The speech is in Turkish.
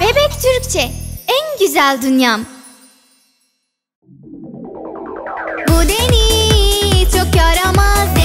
Bebek Türkçe, en güzel dünyam. Bu deniz çok yaramaz.